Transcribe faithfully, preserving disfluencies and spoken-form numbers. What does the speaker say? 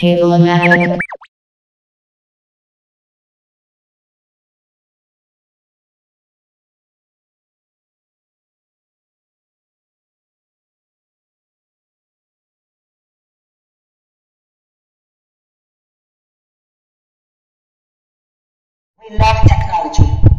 Cable-O-Matic. We love technology.